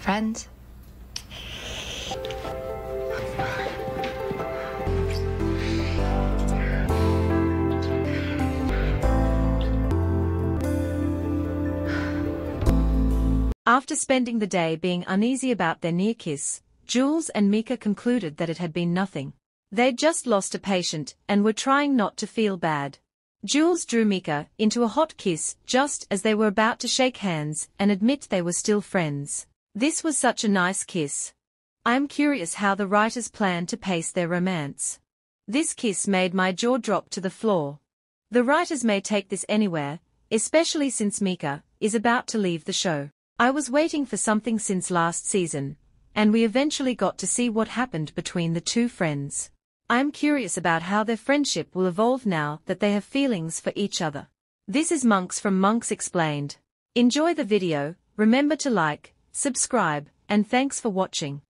friends. After spending the day being uneasy about their near kiss, Jules and Mika concluded that it had been nothing. They'd just lost a patient and were trying not to feel bad. Jules drew Mika into a hot kiss just as they were about to shake hands and admit they were still friends. This was such a nice kiss. I'm curious how the writers plan to pace their romance. This kiss made my jaw drop to the floor. The writers may take this anywhere, especially since Mika is about to leave the show. I was waiting for something since last season, and we eventually got to see what happened between the two friends. I'm curious about how their friendship will evolve now that they have feelings for each other. This is Monks from Monks Explained. Enjoy the video, remember to like, subscribe, and thanks for watching.